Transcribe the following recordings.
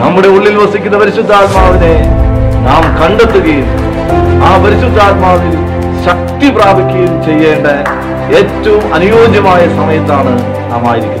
നമ്മുടെ ഉള്ളിൽ വസിക്കുന്ന പരിശുദ്ധാത്മാവിനെ നാം കണ്ടെത്തുകയും ആ പരിശുദ്ധാത്മാവിൽ ശക്തി പ്രാപിക്കുകയും ചെയ്യേണ്ട ഏറ്റവും അനുയോജ്യമായ സമയത്താണ് നാം ആയിരിക്കുന്നത്.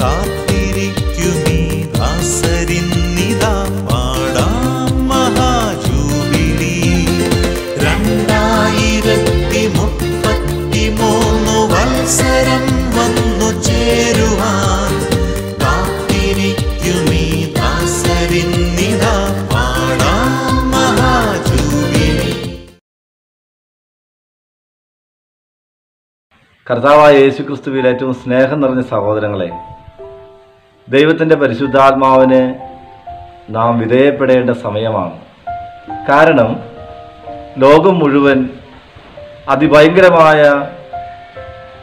കാത്തിരിക്കുമീ ദാസരിന്നിതാ പാടാം മഹാജൂബിലി. 2033 വത്സരം വന്നു ചേരുവാൻ കാത്തിരിക്കുമീ ദാസരിന്നിതാ പാടാം. കർത്താവായ യേശുക്രിസ്തുവിൽ ഏറ്റവും സ്നേഹം നിറഞ്ഞ സഹോദരങ്ങളെ, ദൈവത്തിൻ്റെ പരിശുദ്ധാത്മാവിന് നാം വിധേയപ്പെടേണ്ട സമയമാണ്. കാരണം ലോകം മുഴുവൻ അതിഭയങ്കരമായ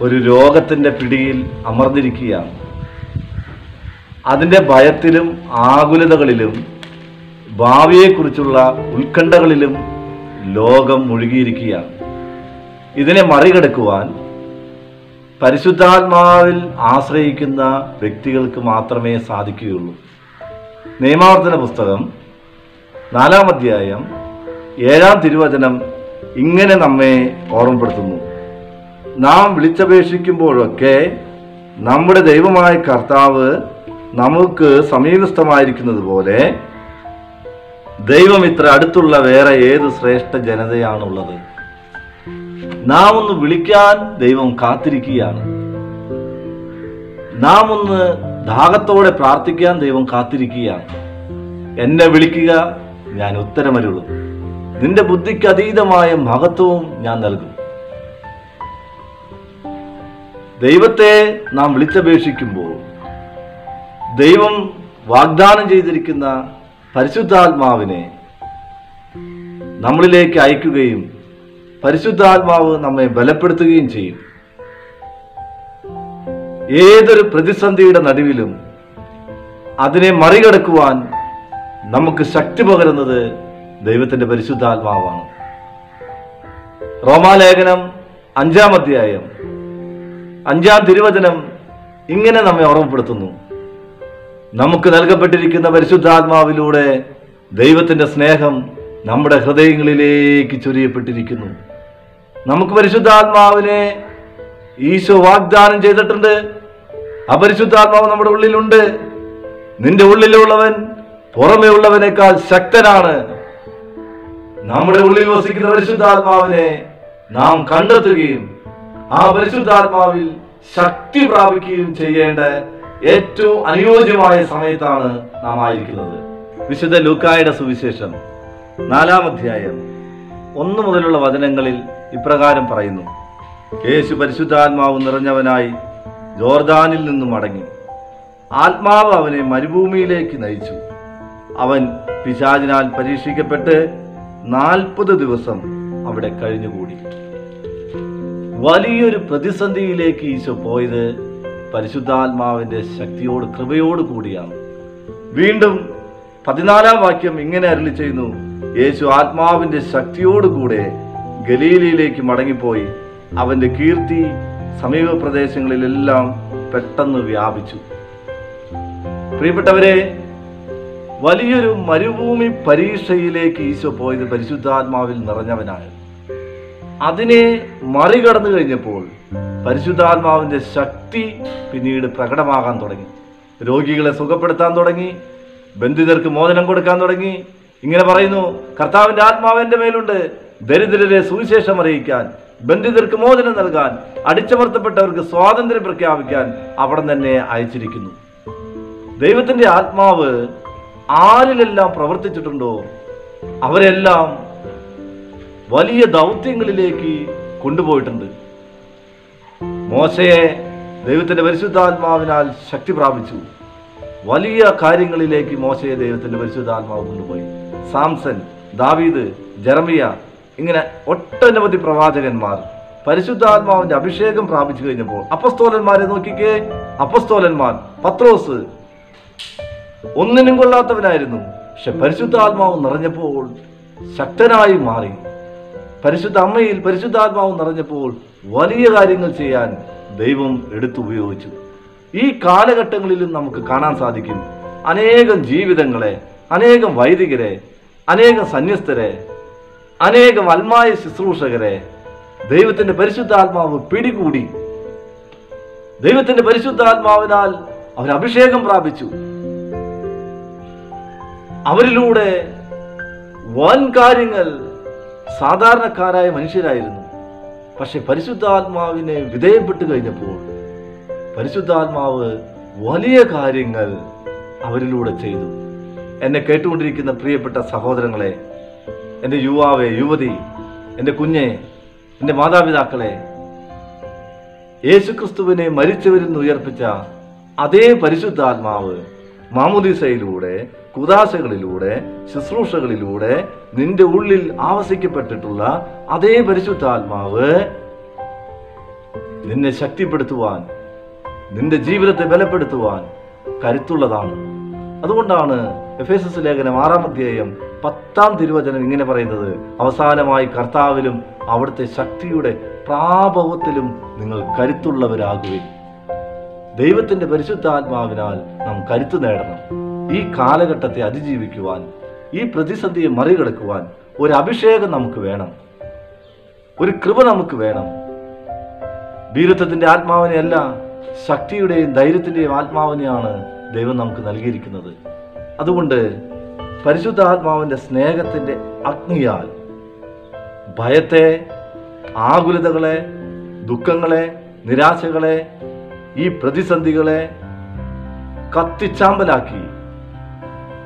ഒരു രോഗത്തിൻ്റെ പിടിയിൽ അമർന്നിരിക്കുകയാണ്. അതിൻ്റെ ഭയത്തിലും ആകുലതകളിലും ഭാവിയെക്കുറിച്ചുള്ള ഉത്കണ്ഠകളിലും ലോകം മുഴുകിയിരിക്കുകയാണ്. ഇതിനെ മറികടക്കുവാൻ പരിശുദ്ധാത്മാവിൽ ആശ്രയിക്കുന്ന വ്യക്തികൾക്ക് മാത്രമേ സാധിക്കുകയുള്ളൂ. നിയമാവർത്തന പുസ്തകം 4-ാം അധ്യായം 7-ാം തിരുവചനം ഇങ്ങനെ നമ്മെ ഓർമ്മപ്പെടുത്തുന്നു: നാം വിളിച്ചപേക്ഷിക്കുമ്പോഴൊക്കെ നമ്മുടെ ദൈവമായ കർത്താവ് നമുക്ക് സമീപസ്ഥമായിരിക്കുന്നത് പോലെ ദൈവം ഇത്ര അടുത്തുള്ള വേറെ ഏത് ശ്രേഷ്ഠ ജനതയാണുള്ളത്? നാം ഒന്ന് വിളിക്കാൻ ദൈവം കാത്തിരിക്കുകയാണ്. നാം ഒന്ന് ദാഹത്തോടെ പ്രാർത്ഥിക്കാൻ ദൈവം കാത്തിരിക്കുകയാണ്. എന്നെ വിളിക്കുക, ഞാൻ ഉത്തരമരുളും, നിന്റെ ബുദ്ധിക്ക് അതീതമായ മഹത്വവും ഞാൻ നൽകും. ദൈവത്തെ നാം വിളിച്ചപേക്ഷിക്കുമ്പോൾ ദൈവം വാഗ്ദാനം ചെയ്തിരിക്കുന്ന പരിശുദ്ധാത്മാവിനെ നമ്മളിലേക്ക് അയക്കുകയും പരിശുദ്ധാത്മാവ് നമ്മെ ബലപ്പെടുത്തുകയും ചെയ്യും. ഏതൊരു പ്രതിസന്ധിയുടെ നടുവിലും അതിനെ മറികടക്കുവാൻ നമുക്ക് ശക്തി പകരുന്നത് ദൈവത്തിൻ്റെ പരിശുദ്ധാത്മാവാണ്. റോമാലേഖനം 5-ാം അധ്യായം 5-ാം തിരുവചനം ഇങ്ങനെ നമ്മെ ഓർമ്മപ്പെടുത്തുന്നു: നമുക്ക് നൽകപ്പെട്ടിരിക്കുന്ന പരിശുദ്ധാത്മാവിലൂടെ ദൈവത്തിൻ്റെ സ്നേഹം നമ്മുടെ ഹൃദയങ്ങളിലേക്ക് ചൊരിയപ്പെട്ടിരിക്കുന്നു. നമുക്ക് പരിശുദ്ധാത്മാവിനെ ഈശോ വാഗ്ദാനം ചെയ്തിട്ടുണ്ട്. അപരിശുദ്ധാത്മാവ് നമ്മുടെ ഉള്ളിലുണ്ട്. നിന്റെ ഉള്ളിലുള്ളവൻ പുറമേ ഉള്ളവനേക്കാൾ ശക്തനാണ്. നമ്മുടെ ഉള്ളിൽ വസിക്കുന്ന പരിശുദ്ധാത്മാവിനെ നാം കണ്ടെത്തുകയും ആ പരിശുദ്ധാത്മാവിൽ ശക്തി പ്രാപിക്കുകയും ചെയ്യേണ്ട ഏറ്റവും അനുയോജ്യമായ സമയത്താണ് നാം ആയിരിക്കുന്നത്. വിശുദ്ധ ലൂക്കായുടെ സുവിശേഷം 4-ാം അധ്യായം 1 മുതലുള്ള വചനങ്ങളിൽ ഇപ്രകാരം പറയുന്നു: യേശു പരിശുദ്ധാത്മാവ് നിറഞ്ഞവനായി ജോർദാനിൽ നിന്നും മടങ്ങി. ആത്മാവ് അവനെ മരുഭൂമിയിലേക്ക് നയിച്ചു. അവൻ പിശാചിനാൽ പരീക്ഷിക്കപ്പെട്ട് 40 ദിവസം അവിടെ കഴിഞ്ഞുകൂടി. വലിയൊരു പ്രതിസന്ധിയിലേക്ക് ഈശോ പോയത് പരിശുദ്ധാത്മാവിൻ്റെ ശക്തിയോട് കൃപയോട് കൂടിയാണ്. വീണ്ടും 14-ാം വാക്യം ഇങ്ങനെ അരുളി ചെയ്യുന്നു: യേശു ആത്മാവിന്റെ ശക്തിയോടുകൂടെ ഗലീലയിലേക്ക് മടങ്ങിപ്പോയി. അവന്റെ കീർത്തി സമീപ പ്രദേശങ്ങളിലെല്ലാം പെട്ടെന്ന് വ്യാപിച്ചു. പ്രിയപ്പെട്ടവരെ, വലിയൊരു മരുഭൂമി പരീക്ഷയിലേക്ക് ഈശോ പോയത് പരിശുദ്ധാത്മാവിൽ നിറഞ്ഞവനാണ്. അതിനെ മറികടന്നു കഴിഞ്ഞപ്പോൾ പരിശുദ്ധാത്മാവിന്റെ ശക്തി പിന്നീട് പ്രകടമാകാൻ തുടങ്ങി. രോഗികളെ സുഖപ്പെടുത്താൻ തുടങ്ങി, ബന്ധിതർക്ക് മോചനം കൊടുക്കാൻ തുടങ്ങി. ഇങ്ങനെ പറയുന്നു: കർത്താവിൻ്റെ ആത്മാവ് എൻ്റെ മേലുണ്ട്, ദരിദ്രരെ സുവിശേഷം അറിയിക്കാൻ, ബന്ധിതർക്ക് മോചനം നൽകാൻ, അടിച്ചമർത്തപ്പെട്ടവർക്ക് സ്വാതന്ത്ര്യം പ്രഖ്യാപിക്കാൻ അവിടെ തന്നെ അയച്ചിരിക്കുന്നു. ദൈവത്തിൻ്റെ ആത്മാവ് ആരിലെല്ലാം പ്രവർത്തിച്ചിട്ടുണ്ടോ അവരെല്ലാം വലിയ ദൗത്യങ്ങളിലേക്ക് കൊണ്ടുപോയിട്ടുണ്ട്. മോശയെ ദൈവത്തിൻ്റെ പരിശുദ്ധാത്മാവിനാൽ ശക്തി പ്രാപിച്ചു. വലിയ കാര്യങ്ങളിലേക്ക് മോശയെ ദൈവത്തിൻ്റെ പരിശുദ്ധാത്മാവ് കൊണ്ടുപോയി. സാംസൺ, ദാവീദ്, ജെറമിയ, ഇങ്ങനെ ഒട്ടനവധി പ്രവാചകന്മാർ പരിശുദ്ധാത്മാവിൻ്റെ അഭിഷേകം പ്രാപിച്ചു കഴിഞ്ഞപ്പോൾ അപ്പസ്തോലന്മാരെ നോക്കിക്കേ. അപ്പസ്തോലന്മാർ പത്രോസ് ഒന്നിനും കൊള്ളാത്തവനായിരുന്നു. പക്ഷെ പരിശുദ്ധാത്മാവ് നിറഞ്ഞപ്പോൾ ശക്തനായി മാറി. പരിശുദ്ധ അമ്മയിൽ പരിശുദ്ധാത്മാവ് നിറഞ്ഞപ്പോൾ വലിയ കാര്യങ്ങൾ ചെയ്യാൻ ദൈവം എടുത്തുപയോഗിച്ചു. ഈ കാലഘട്ടങ്ങളിലും നമുക്ക് കാണാൻ സാധിക്കും അനേകം ജീവിതങ്ങളെ, അനേകം വൈദികരെ, അനേകം സന്യസ്തരെ, അനേകം അൽമായ ശുശ്രൂഷകരെ ദൈവത്തിൻ്റെ പരിശുദ്ധാത്മാവ് പിടികൂടി. ദൈവത്തിൻ്റെ പരിശുദ്ധാത്മാവിനാൽ അവർ അഭിഷേകം പ്രാപിച്ചു. അവരിലൂടെ വൻ കാര്യങ്ങൾ, സാധാരണക്കാരായ മനുഷ്യരായിരുന്നു. പക്ഷെ പരിശുദ്ധാത്മാവിനെ വിധേയപ്പെട്ടു കഴിഞ്ഞപ്പോൾ പരിശുദ്ധാത്മാവ് വലിയ കാര്യങ്ങൾ അവരിലൂടെ ചെയ്തു. എന്നെ കേട്ടുകൊണ്ടിരിക്കുന്ന പ്രിയപ്പെട്ട സഹോദരങ്ങളെ, എൻ്റെ യുവാവെ, യുവതി, എൻ്റെ കുഞ്ഞെ, എൻ്റെ മാതാപിതാക്കളെ, യേശുക്രിസ്തുവിനെ മരിച്ചവരിൽ നിന്ന് ഉയർപ്പിച്ച അതേ പരിശുദ്ധാത്മാവ് മാമുദീസയിലൂടെ, കുദാശകളിലൂടെ, ശുശ്രൂഷകളിലൂടെ നിന്റെ ഉള്ളിൽ ആവസിക്കപ്പെട്ടിട്ടുള്ള അതേ പരിശുദ്ധാത്മാവ് നിന്നെ ശക്തിപ്പെടുത്തുവാൻ, നിന്റെ ജീവിതത്തെ ബലപ്പെടുത്തുവാൻ കരുത്തുള്ളതാണ്. അതുകൊണ്ടാണ് എഫേസസ് ലേഖനം 6-ാം അധ്യായം 10-ാം തിരുവചനം ഇങ്ങനെ പറയുന്നത്: അവസാനമായി കർത്താവിലും അവിടുത്തെ ശക്തിയുടെ പ്രാഭവത്തിലും നിങ്ങൾ കരുത്തുള്ളവരാകുവിൻ. ദൈവത്തിൻ്റെ പരിശുദ്ധാത്മാവിനാൽ നാം കരുത്ത് നേടണം. ഈ കാലഘട്ടത്തെ അതിജീവിക്കുവാൻ, ഈ പ്രതിസന്ധിയെ മറികടക്കുവാൻ ഒരു അഭിഷേകം നമുക്ക് വേണം, ഒരു കൃപ നമുക്ക് വേണം. വീരത്വത്തിൻ്റെ ആത്മാവിനെയല്ല, ശക്തിയുടെയും ധൈര്യത്തിൻ്റെയും ആത്മാവിനെയാണ് ദൈവം നമുക്ക് നൽകിയിരിക്കുന്നത്. അതുകൊണ്ട് പരിശുദ്ധാത്മാവിൻ്റെ സ്നേഹത്തിൻ്റെ അഗ്നിയാൽ ഭയത്തെ, ആകുലതകളെ, ദുഃഖങ്ങളെ, നിരാശകളെ, ഈ പ്രതിസന്ധികളെ കത്തിച്ചാമ്പലാക്കി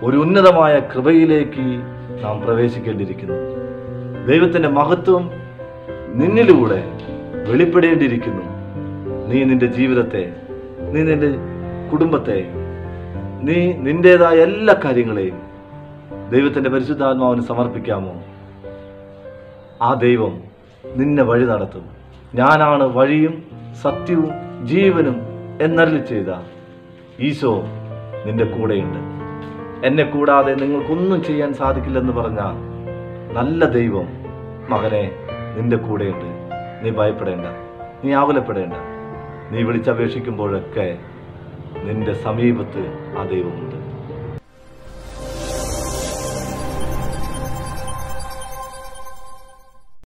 ഒരു ഉന്നതമായ കൃപയിലേക്ക് നാം പ്രവേശിക്കേണ്ടിയിരിക്കുന്നു. ദൈവത്തിൻ്റെ മഹത്വം നിന്നിലൂടെ വെളിപ്പെടേണ്ടിയിരിക്കുന്നു. നീ നിൻ്റെ ജീവിതത്തെ, നീ നിൻ്റെ കുടുംബത്തെ, നീ നിൻ്റേതായ എല്ലാ കാര്യങ്ങളെയും ദൈവത്തിൻ്റെ പരിശുദ്ധാത്മാവിന് സമർപ്പിക്കാമോ? ആ ദൈവം നിന്നെ വഴി നടത്തും. ഞാനാണ് വഴിയും സത്യവും ജീവനും എന്നരുളി ചെയ്ത ഈശോ നിന്റെ കൂടെയുണ്ട്. എന്നെ കൂടാതെ നിങ്ങൾക്കൊന്നും ചെയ്യാൻ സാധിക്കില്ലെന്ന് പറഞ്ഞ നല്ല ദൈവം, മകനെ, നിന്റെ കൂടെയുണ്ട്. നീ ഭയപ്പെടേണ്ട, നീ ആകുലപ്പെടേണ്ട. നീ വിളിച്ചപേക്ഷിക്കുമ്പോഴൊക്കെ നിന്റെ സമീപത്ത് ആ ദൈവമുണ്ട്.